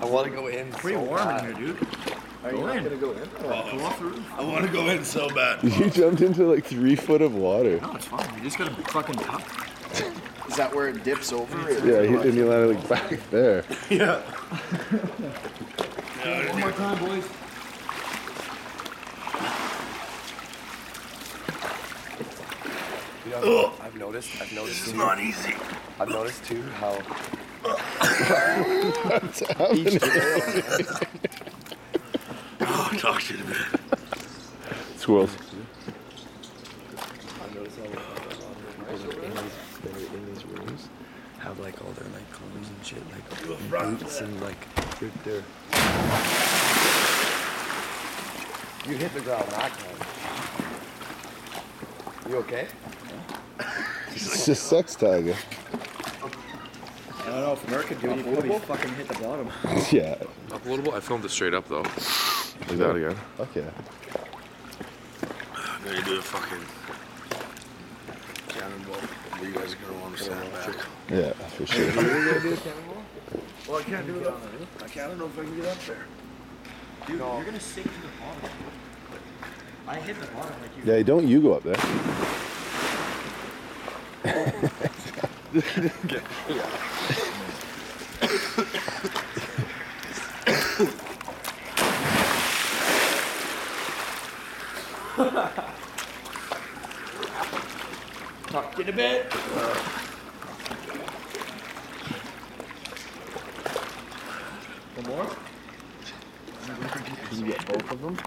I want to go in. It's pretty warm in here, dude. Are you not gonna go in? I want to go in so bad. You jumped into like 3 foot of water. No, it's fine. You just got to fucking duck. Is that where it dips over? Yeah, and you landed like back there. Yeah. One more time, boys. You know, I've noticed. This is not easy. I've noticed too how. What's happening? Oh, talk shit about it. Squirrels. I've noticed how people in these rooms have like all their like clothes and shit, like boots and like their. You hit the ground that time. You okay? It's just sex tiger. I don't know if Merc could do it, you probably fucking hit the bottom. Yeah. Uploadable? I filmed it straight up though. Do that again. Okay. I'm gonna do a fucking cannonball. You guys are gonna want to stand back. Yeah, for sure. Are you gonna do a cannonball? Well, I can't do it up there. I don't know if I can get up there. Dude, no. You're gonna sink to the bottom. I hit the bottom like you. Yeah, don't you go up there. Okay. Yeah. Tucked in a bit. One more? Can you get both of them?